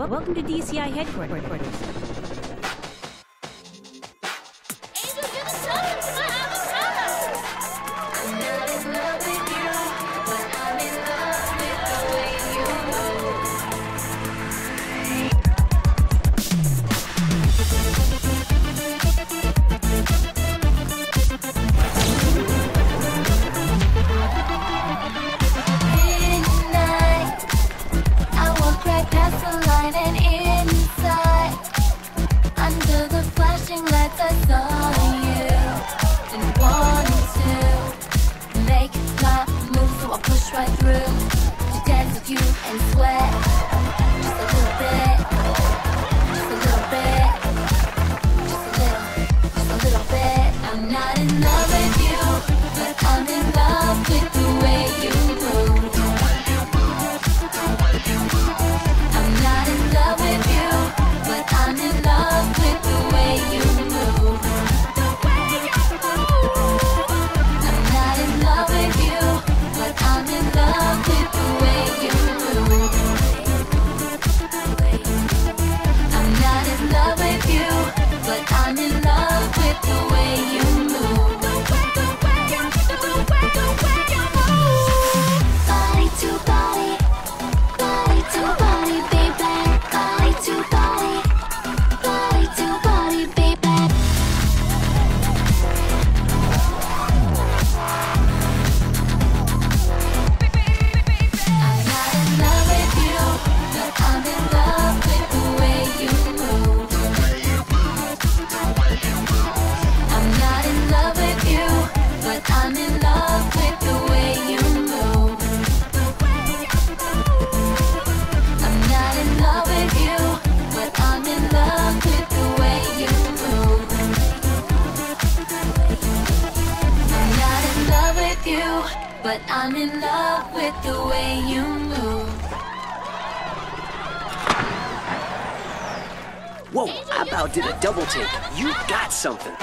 Welcome to DCI headquarters. Angel, you're the sun to my alma mater. I'm not in love with you, but I'm in love with the way you move. Midnight, I walk right past the line and inside, under the flashing lights, I saw you and wanted to make my move, so I pushed right through to dance with you and sweat just a little bit, just a little bit, just a little bit. I'm not in love with you, but I'm in love with the way you move. I'm not in love with you, but I'm in love with the way you move. I'm not in love with you, but I'm in love with the way you move. I'm not in love with you, but I'm in love with the way you move. Body to body, body to body, baby. Body to body, body to body, baby. I'm not in love with you, but I'm in love with the way you move. I'm not in love with you, but I'm in love with the way you move. I'm not in love with you, but I'm in love with the way you move. I'm not in love with you, but I'm in love with the way you move. Whoa, I about did a double take. You got something.